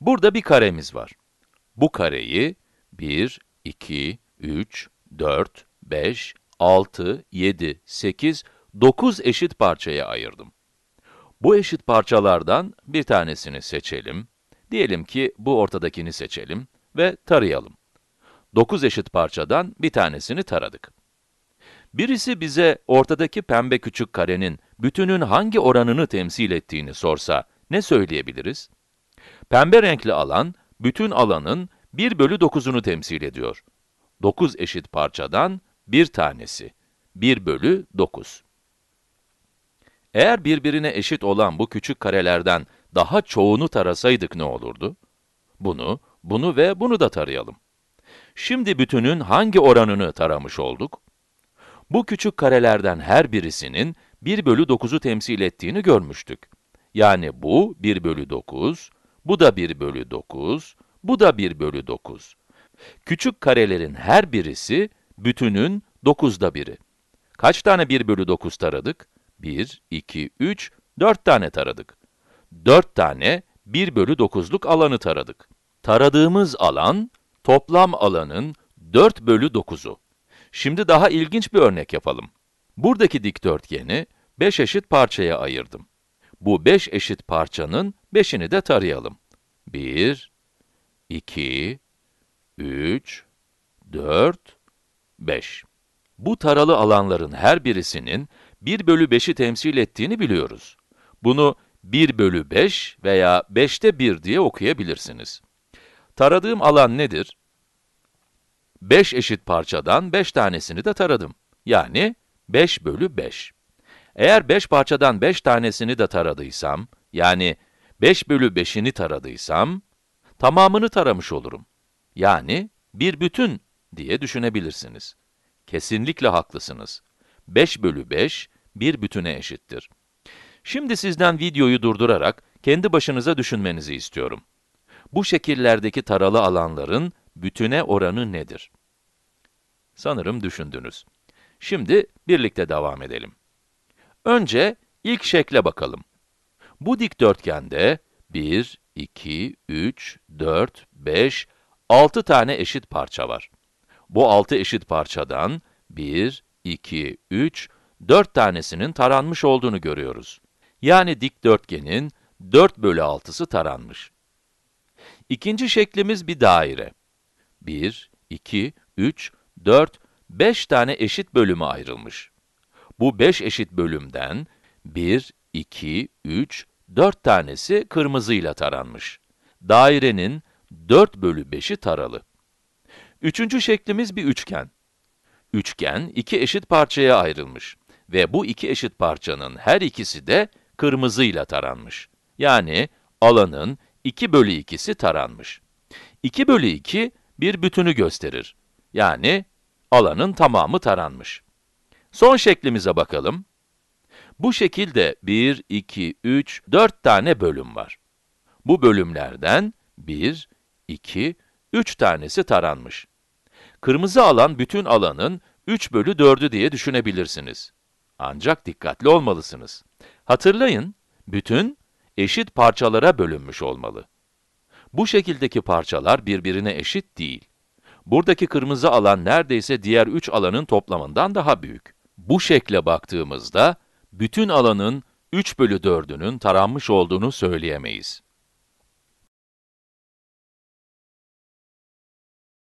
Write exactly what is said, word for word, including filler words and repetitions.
Burada bir karemiz var. Bu kareyi bir, iki, üç, dört, beş, altı, yedi, sekiz, dokuz eşit parçaya ayırdım. Bu eşit parçalardan bir tanesini seçelim. Diyelim ki bu ortadakini seçelim ve tarayalım. dokuz eşit parçadan bir tanesini taradık. Birisi bize ortadaki pembe küçük karenin bütünün hangi oranını temsil ettiğini sorsa ne söyleyebiliriz? Pembe renkli alan, bütün alanın bir bölü dokuzunu temsil ediyor. dokuz eşit parçadan bir tanesi, bir bölü dokuz. Eğer birbirine eşit olan bu küçük karelerden daha çoğunu tarasaydık ne olurdu? Bunu, bunu ve bunu da tarayalım. Şimdi bütünün hangi oranını taramış olduk? Bu küçük karelerden her birisinin bir bölü dokuzu temsil ettiğini görmüştük. Yani bu bir bölü dokuz, bu da bir bölü dokuz, bu da bir bölü dokuz. Küçük karelerin her birisi bütünün dokuzda biri. Kaç tane bir bölü dokuz taradık? bir, iki, üç, dört tane taradık. dört tane bir bölü dokuzluk alanı taradık. Taradığımız alan, toplam alanın dört bölü dokuzu. Şimdi daha ilginç bir örnek yapalım. Buradaki dikdörtgeni beş eşit parçaya ayırdım. Bu beş eşit parçanın beşini de tarayalım. bir, iki, üç, dört, beş. Bu taralı alanların her birisinin bir bölü beşi temsil ettiğini biliyoruz. Bunu bir bölü beş veya beşte bir diye okuyabilirsiniz. Taradığım alan nedir? beş eşit parçadan beş tanesini de taradım. Yani beş bölü beş. Eğer beş parçadan beş tanesini de taradıysam, yani beş bölü beşini taradıysam, tamamını taramış olurum. Yani bir bütün diye düşünebilirsiniz. Kesinlikle haklısınız. beş bölü beş, bir bütüne eşittir. Şimdi sizden videoyu durdurarak kendi başınıza düşünmenizi istiyorum. Bu şekillerdeki taralı alanların bütüne oranı nedir? Sanırım düşündünüz. Şimdi birlikte devam edelim. Önce ilk şekle bakalım. Bu dikdörtgende bir, iki, üç, dört, beş, altı tane eşit parça var. Bu altı eşit parçadan bir, iki, üç, dört tanesinin taranmış olduğunu görüyoruz. Yani dikdörtgenin dört bölü altısı taranmış. İkinci şeklimiz bir daire. bir, iki, üç, dört, beş tane eşit bölüme ayrılmış. Bu beş eşit bölümden bir, iki, üç, dört tanesi kırmızıyla taranmış. Dairenin dört bölü beşi taralı. Üçüncü şeklimiz bir üçgen. Üçgen iki eşit parçaya ayrılmış ve bu iki eşit parçanın her ikisi de kırmızıyla taranmış. Yani alanın iki bölü ikisi taranmış. iki bölü iki bir bütünü gösterir. Yani alanın tamamı taranmış. Son şeklimize bakalım. Bu şekilde bir, iki, üç, dört tane bölüm var. Bu bölümlerden bir, iki, üç tanesi taranmış. Kırmızı alan bütün alanın üç bölü dördü diye düşünebilirsiniz. Ancak dikkatli olmalısınız. Hatırlayın, bütün eşit parçalara bölünmüş olmalı. Bu şekildeki parçalar birbirine eşit değil. Buradaki kırmızı alan neredeyse diğer üç alanın toplamından daha büyük. Bu şekle baktığımızda, bütün alanın üç bölü dördünün taranmış olduğunu söyleyemeyiz.